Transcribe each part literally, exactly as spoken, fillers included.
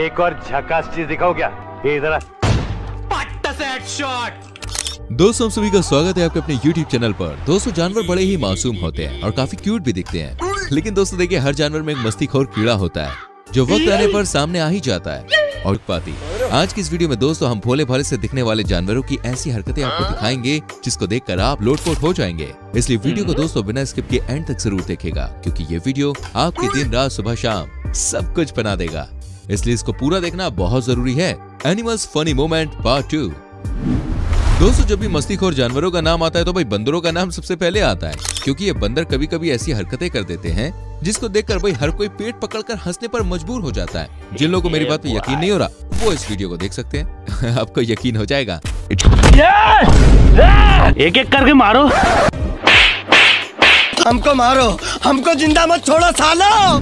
एक और झकास चीज दिखाओ क्या? ये जरा पट्टा से हेडशॉट। दोस्तों सभी का स्वागत है आपके अपने YouTube चैनल पर। दोस्तों जानवर बड़े ही मासूम होते हैं और काफी क्यूट भी दिखते हैं, लेकिन दोस्तों देखिए हर जानवर में एक मस्तीखोर कीड़ा होता है जो वक्त आने पर सामने आ ही जाता है और पाती। आज की इस वीडियो में दोस्तों हम भोले भाले से दिखने वाले जानवरों की ऐसी हरकतें आपको दिखाएंगे जिसको देखकर आप लोटपोट हो जाएंगे। इसलिए वीडियो को दोस्तों बिना स्किप के एंड तक जरूर देखेगा, क्योंकि ये वीडियो आपके दिन रात सुबह शाम सब कुछ बना देगा, इसलिए इसको पूरा देखना बहुत जरूरी है। Animals funny moment part two. दोस्तों जब भी मस्तीखोर जानवरों का नाम आता है तो भाई बंदरों का नाम सबसे पहले आता है, क्योंकि ये बंदर कभी कभी ऐसी हरकतें कर देते हैं जिसको देखकर भाई हर कोई पेट पकड़कर हंसने पर मजबूर हो जाता है। जिन लोगों को मेरी बात पे यकीन नहीं हो रहा वो इस वीडियो को देख सकते हैं आपको यकीन हो जाएगा। एक एक करके मारो, हमको मारो, हमको जिंदा मत छोड़ो सालो।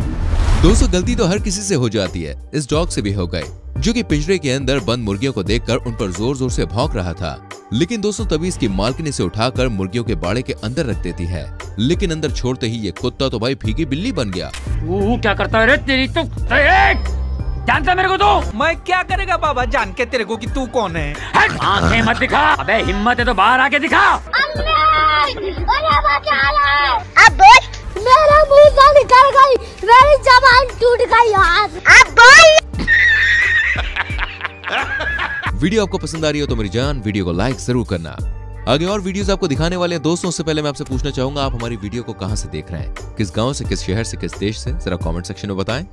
दोस्तों गलती तो हर किसी से हो जाती है, इस डॉग से भी हो गए जो कि पिंजरे के अंदर बंद मुर्गियों को देखकर उन पर जोर जोर से भौंक रहा था। लेकिन दोस्तों तभी इसकी मालकिन इसे उठाकर मुर्गियों के बाड़े के अंदर रख देती है, लेकिन अंदर छोड़ते ही ये कुत्ता तो भाई फीकी बिल्ली बन गया। वो क्या करता है रे तेरी तो जानता मेरे को तो। मैं क्या करेगा बाबा जान के तेरे को कि तू कौन है। आंखें मत दिखा, अबे हिम्मत है तो बाहर आके दिखा। अबे मेरा मुंह से निकल गई, मेरी जबान टूट गई यार। वीडियो आपको पसंद आ रही हो तो मेरी जान वीडियो को लाइक जरूर करना। आगे और वीडियोस आपको दिखाने वाले हैं। दोस्तों उससे पहले मैं आपसे पूछना चाहूंगा आप हमारी वीडियो को कहां से देख रहे हैं, किस गांव से, किस शहर से, किस देश से, जरा कमेंट सेक्शन में बताएं।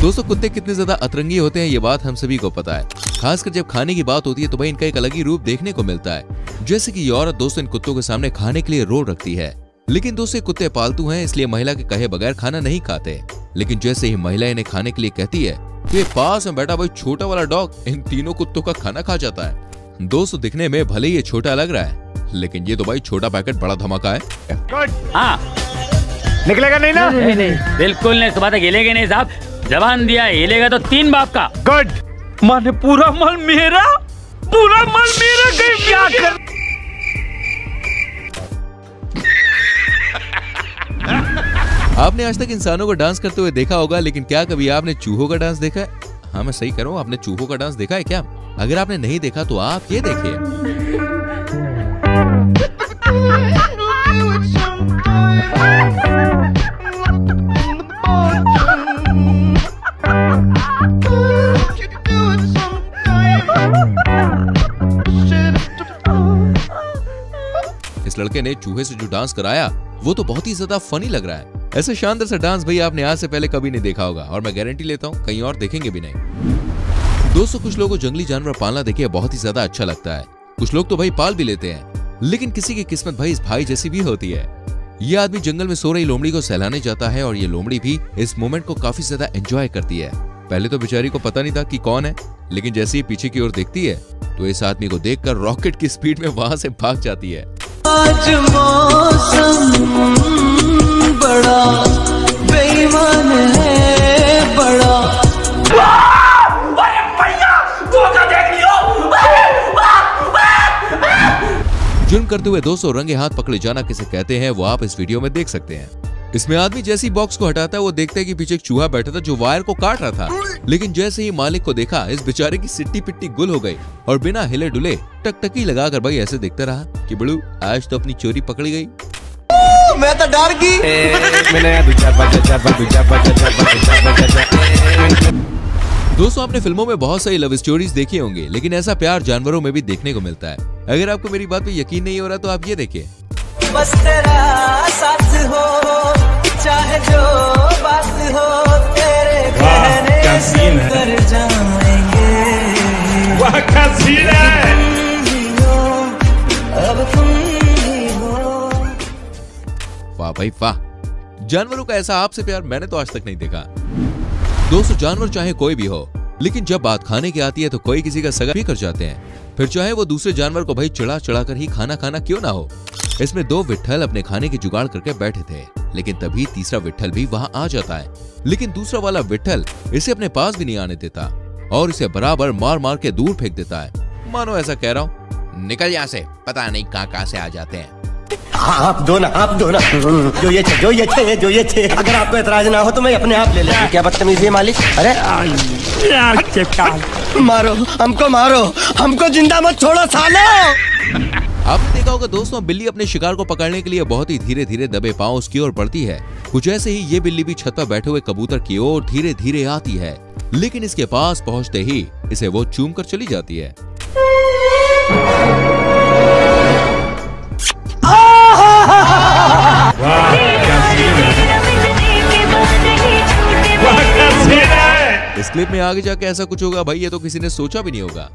दोस्तों कुत्ते कितने ज्यादा अतरंगी होते हैं ये बात हम सभी को पता है, खासकर जब खाने की बात होती है तो भाई इनका एक अलग ही रूप देखने को मिलता है। जैसे की ये औरत दोस्तों इन कुत्तों के सामने खाने के लिए रोल रखती है, लेकिन दोस्तों कुत्ते पालतू हैं इसलिए महिला के कहे बगैर खाना नहीं खाते। लेकिन जैसे ही महिला इन्हें खाने के लिए कहती है ये पास में बैठा भाई छोटा वाला डॉग इन तीनों कुत्तों का खाना खा जाता है। दोस्तों दिखने में भले ये छोटा लग रहा है, लेकिन ये तो भाई छोटा पैकेट बड़ा धमाका है। हाँ। निकलेगा नहीं ना? नहीं नहीं बिल्कुल नहीं, सुबह तक हिलेगा नहीं साहब, जबान दिया हिलेगा तो तीन बाप का। गुड माने पूरा मल मेरा, पूरा मल मेरा क्या कर। आपने आज तक इंसानों को डांस करते हुए देखा होगा, लेकिन क्या कभी आपने चूहों का डांस देखा है? हाँ मैं सही कर रहा हूँ, आपने चूहों का डांस देखा है क्या? अगर आपने नहीं देखा तो आप ये देखिए। इस लड़के ने चूहे से जो डांस कराया वो तो बहुत ही ज्यादा फनी लग रहा है। ऐसे शानदार सा डांस भाई आपने आज से पहले कभी नहीं देखा होगा, और मैं गारंटी लेता हूँ कहीं और देखेंगे भी नहीं। दोस्तों कुछ लोगों को जंगली जानवर पालना देखिए बहुत ही ज्यादा अच्छा लगता है, कुछ लोग तो भाई पाल भी लेते हैं, लेकिन किसी की किस्मत भाई इस भाई जैसी भी होती है। ये आदमी जंगल में सो रही लोमड़ी को सहलाने जाता है और ये लोमड़ी भी इस मोमेंट को काफी ज्यादा एंजॉय करती है। पहले तो बेचारी को पता नहीं था कि कौन है, लेकिन जैसे ही पीछे की ओर देखती है तो इस आदमी को देखकर रॉकेट की स्पीड में वहाँ से भाग जाती है। आज मौसम बड़ा बेईमान है, बड़ा जुर्म करते हुए दोस्तों रंगे हाथ पकड़े जाना किसे कहते हैं वो आप इस वीडियो में देख सकते हैं। इसमें आदमी जैसी बॉक्स को हटाता है वो देखते है कि पीछे एक चूहा बैठा था जो वायर को काट रहा था, लेकिन जैसे ही मालिक को देखा इस बेचारे की सिट्टी पिट्टी गुल हो गई और बिना हिले डुले टकटकी लगाकर भाई ऐसे देखता रहा कि बड़ू आज तो अपनी चोरी पकड़ी गई। मैं तो डर गई। दोस्तों आपने फिल्मों में बहुत सारी लव स्टोरीज देखी होंगी, लेकिन ऐसा प्यार जानवरों में भी देखने को मिलता है। अगर आपको मेरी बात पे यकीन नहीं हो रहा तो आप ये देखिए। बस तेरा साथ हो चाहे जो बात हो, तेरे कहने से उतर जाएंगे। वाह क्या सीन है। अब तुम ही हो। वाह भाई वाह, जानवरों का ऐसा आपसे प्यार मैंने तो आज तक नहीं देखा। दोस्तों जानवर चाहे कोई भी हो, लेकिन जब बात खाने की आती है तो कोई किसी का सगा भी कर जाते हैं, फिर चाहे वो दूसरे जानवर को भाई चढ़ा चढ़ा कर ही खाना खाना क्यों ना हो। इसमें दो विट्ठल अपने खाने की जुगाड़ करके बैठे थे, लेकिन तभी तीसरा विट्ठल भी वहाँ आ जाता है, लेकिन दूसरा वाला विट्ठल इसे अपने पास भी नहीं आने देता और इसे बराबर मार मार के दूर फेंक देता है। मानो ऐसा कह रहा हूँ निकल यहाँ से, पता नहीं कहाँ कहाँ से आ जाते हैं। आप दो ना आप दो ना जो ये जो ये थे जो ये थे अगर आपको एतराज ना हो तो मैं अपने आप ले लेता हूं। क्या बदतमीजी है मालिक। अरे मारो हमको मारो हमको जिंदा मत छोड़ो सालो। आपने देखा होगा दोस्तों बिल्ली अपने शिकार को पकड़ने के लिए बहुत ही धीरे धीरे दबे पांव उसकी ओर बढ़ती है। कुछ ऐसे ही ये बिल्ली भी छत पर बैठे हुए कबूतर की ओर धीरे धीरे आती है, लेकिन इसके पास पहुँचते ही इसे वो चूम कर चली जाती है। इस क्लिप में आगे जाके ऐसा कुछ होगा भाई ये तो किसी ने सोचा भी नहीं होगा।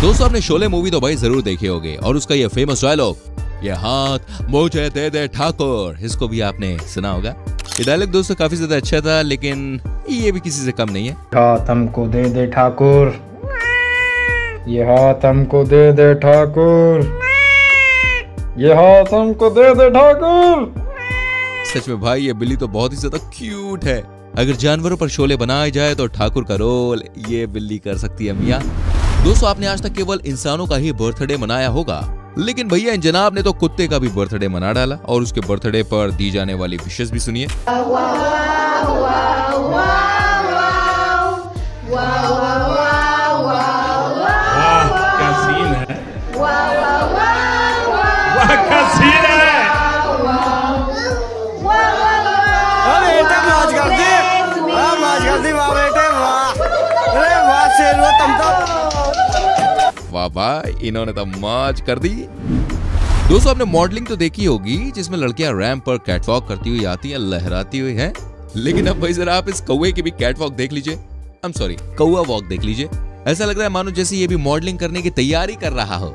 दोस्तों आपने शोले मूवी तो भाई जरूर देखे होंगे और उसका ये फेमस डायलॉग ये हाथ मुझे दे दे ठाकुर, इसको भी आपने सुना होगा। ये डायलॉग दोस्तों काफी ज्यादा अच्छा था, लेकिन ये भी किसी से कम नहीं है। हाथ हमको दे दे ठाकुर, ये हाथ हमको दे दे ठाकुर, ये हाथ हमको दे दे ठाकुर। सच में भाई ये बिल्ली तो बहुत ही ज्यादा क्यूट है। अगर जानवरों पर शोले बनाए जाए तो ठाकुर का रोल ये बिल्ली कर सकती है मियां। दोस्तों आपने आज तक केवल इंसानों का ही बर्थडे मनाया होगा, लेकिन भैया इन जनाब ने तो कुत्ते का भी बर्थडे मना डाला। और उसके बर्थडे पर दी जाने वाली विशेष भी सुनिए। वाह वाह इन्होंने तो मौज कर दी। दोस्तों आपने मॉडलिंग तो देखी होगी जिसमें लड़कियां रैंप पर कैटवॉक करती हुई आती हैं, लहराती हुई हैं। लेकिन अब भाई जरा आप इस कौवे की भी कैटवॉक देख लीजिए, आई एम सॉरी कौवा वॉक देख लीजिए। ऐसा लग रहा है मानो जैसे ये भी मॉडलिंग करने की तैयारी कर रहा हो।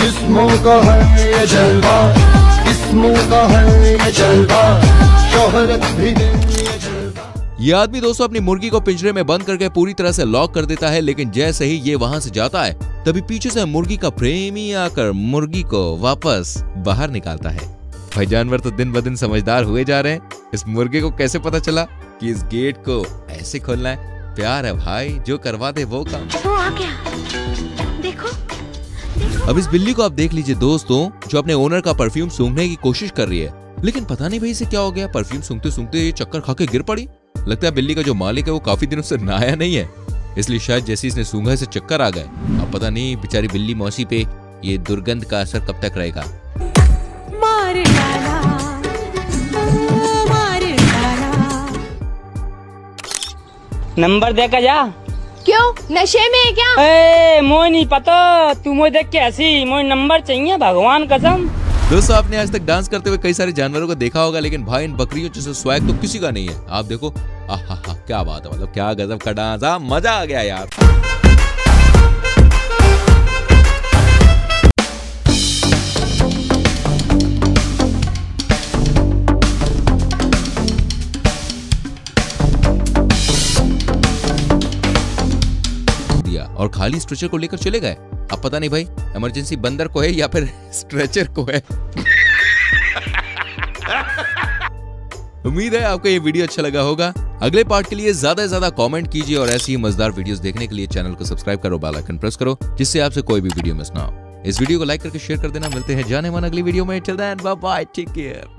किस्मों का है ये जलवा, किस्मों का है ये जलवा, शोहरत भी ये आदमी दोस्तों अपनी मुर्गी को पिंजरे में बंद करके पूरी तरह से लॉक कर देता है, लेकिन जैसे ही ये वहां से जाता है तभी पीछे से मुर्गी का प्रेमी आकर मुर्गी को वापस बाहर निकालता है। भाई जानवर तो दिन ब दिन समझदार हुए जा रहे हैं। इस मुर्गी को कैसे पता चला कि इस गेट को ऐसे खोलना है। प्यार है भाई, जो करवा दे वो काम। देखो, देखो। अब इस बिल्ली को आप देख लीजिए दोस्तों, जो अपने ओनर का परफ्यूम सूंघने की कोशिश कर रही है, लेकिन पता नहीं भाई इसे क्या हो गया, परफ्यूम सूंघते सूंघते ये चक्कर खा के गिर पड़ी। लगता है बिल्ली का जो मालिक है वो काफी दिनों से नहाया नहीं है, इसलिए शायद जैसे इसने सूंघा से चक्कर आ गए। अब पता नहीं बेचारी बिल्ली मौसी पे ये दुर्गंध का असर कब तक रहेगा। मार डाला, मार डाला। नंबर देकर जा। क्यों नशे में है क्या? ए, मोए नहीं पता, तू मोए देख के ऐसी मोए नंबर चाहिए भगवान कसम। दोस्तों आपने आज तक डांस करते हुए कई सारे जानवरों को देखा होगा, लेकिन भाई इन बकरियों जैसा स्वैग तो किसी का नहीं है। आप देखो आहा हा क्या बात है, मतलब क्या गजब का डांस, मजा आ गया यार। और खाली स्ट्रेचर को लेकर चले गए। अब पता नहीं भाई इमरजेंसी बंदर को है या फिर स्ट्रेचर को है। उम्मीद है आपको ये वीडियो अच्छा लगा होगा। अगले पार्ट के लिए ज्यादा से ज्यादा कमेंट कीजिए और ऐसी ही मजेदार वीडियोस देखने के लिए चैनल को सब्सक्राइब करो, बेल आइकन प्रेस करो, जिससे आपसे कोई भी वीडियो मिस ना हो। इस वीडियो को लाइक करके शेयर कर देना। मिलते हैं जाने माने अगली वीडियो में। Till then bye bye, take care.